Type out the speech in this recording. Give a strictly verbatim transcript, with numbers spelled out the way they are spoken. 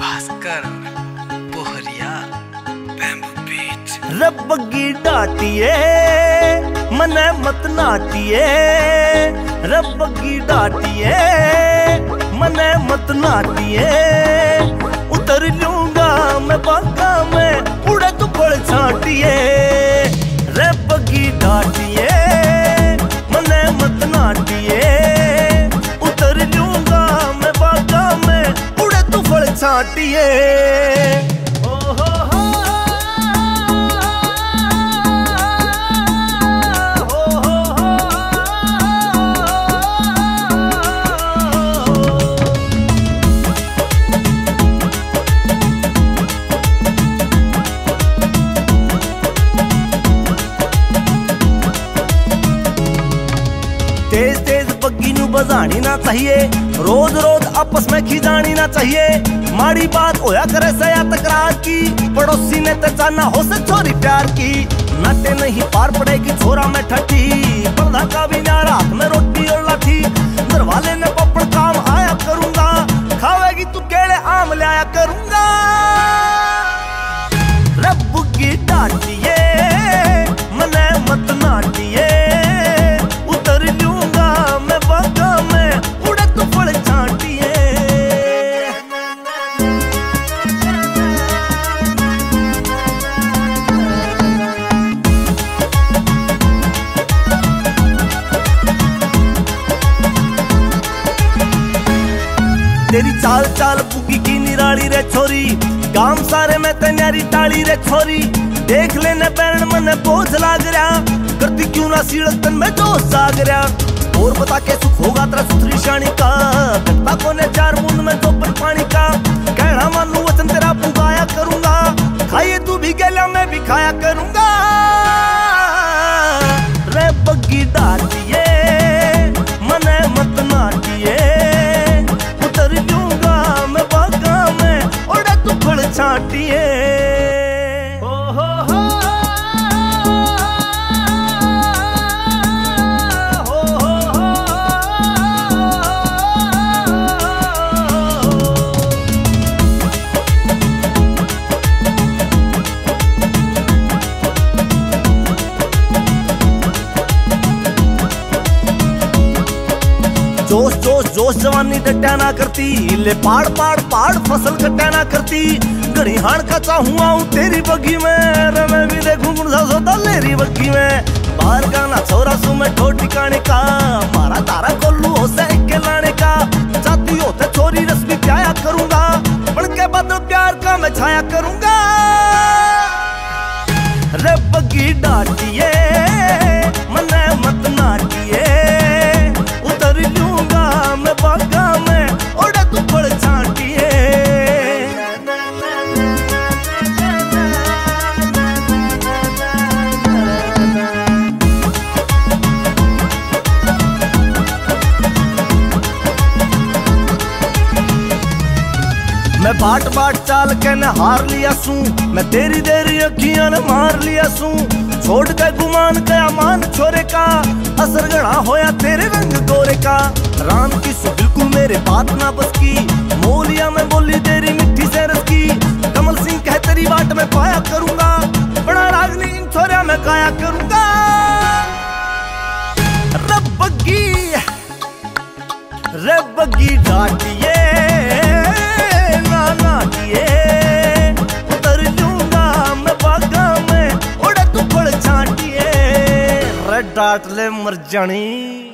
Bhaskar Bohariya bamboo beat. रब की डाटिए मने मत नाटिए, रब की डाटिए मने मत नाटिए। उतर लूंगा मैं बागा में उड़द पड़ छाटिए। रब की डाटिए मने मत नाटिए, उतर लूंगा मैं बागा में उड़द पड़ छाटिए। तेज तेज बग्गी नू बजानी ना चाहिए, रोज रोज आपस में खिजानी ना चाहिए। माड़ी बात होया करे सया तकरार की, पड़ोसी ने तचा ना हो से छोरी प्यार की। नाटे नहीं पार पड़ेगी छोरा में ठट्टी, पर्दा का भी न्यारा हाथ में रोटी और लाठी। दरवाले ने पपड़ काम आया करूंगा, खावेगी तू केड़े आम लाया करूंगा। रब की डाटिए मने मत नाटिए, तेरी चाल चाल पुगी की निराली रे छोरी। काम सारे में तन्यारी टाली रे छोरी। देख लेने पैरण मने बोझ लाग रहा, करती क्यों ना सीड़क तन में जोश जाग रहा। और बता के सुख होगा तेरा सुथरी शानी का, घटता कोने चार मुंद में चौपन पानी का। कहना मानू वचन तेरा पुगाया करूंगा, खाइए तू भी गेला मैं भी खाया करूंगा। रे बग्गी डाटिए मने मत नाटिए, जोश जोश जोश जवानी डट्टा ना करती, ले पाड़ पाड़ पाड़ फसल कट्टा ना करती। गड़िहान का चाहूं आऊं तेरी बग्गी में, मैं भी देखूं गुंडा सोता लेरी बग्गी में। बाहर का ना छोरा सु में ठोर ठिकाने का, मारा तारा कोल्लू हो से इक्के लाने का। चाहती हो तो छोरी रस्मी प्याया करूंगा, बड़ के बदल प्यार का मैं छाया करूंगा। रे बग्गी डाटिए मने मत नाटिए, मैं बाट बाट चाल के न हार लिया सू। मैं तेरी देरी अखियां न मार लिया सू। छोड़ के गुमान गया मान छोरे का, असर गड़ा होया तेरे रंग गोरे का। राम की सु बिल्कुल मेरे बात ना बस की, मोलिया में बोली तेरी मिट्टी से रस की। कमल सिंह कह तेरी बाट में पाया करूंगा, बड़ा रागनी इन छोरा में गाया करूंगा। रब बग्गी रब बग्गी डाटिए डाट ले मर जानी।